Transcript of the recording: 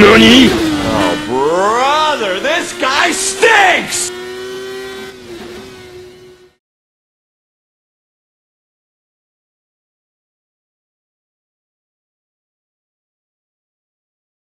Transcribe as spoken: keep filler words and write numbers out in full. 何